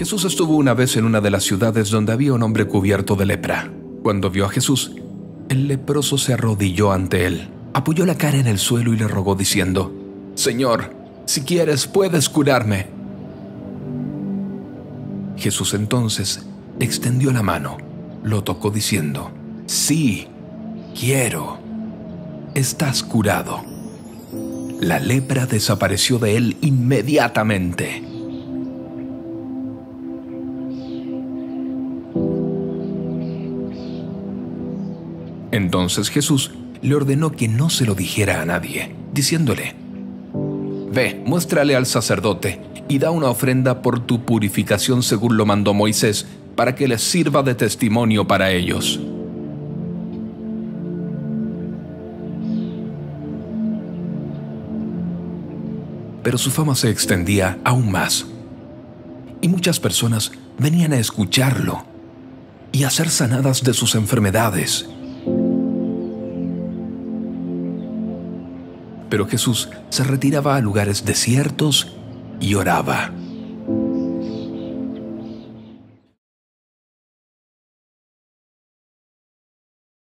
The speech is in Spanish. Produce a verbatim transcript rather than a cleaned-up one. Jesús estuvo una vez en una de las ciudades donde había un hombre cubierto de lepra. Cuando vio a Jesús, el leproso se arrodilló ante él, apoyó la cara en el suelo y le rogó diciendo, «Señor, si quieres, puedes curarme». Jesús entonces extendió la mano, lo tocó diciendo, «Sí, quiero, estás curado». La lepra desapareció de él inmediatamente. Entonces Jesús le ordenó que no se lo dijera a nadie, diciéndole, «Ve, muéstrale al sacerdote y da una ofrenda por tu purificación según lo mandó Moisés, para que les sirva de testimonio para ellos». Pero su fama se extendía aún más, y muchas personas venían a escucharlo y a ser sanadas de sus enfermedades. Pero Jesús se retiraba a lugares desiertos y oraba.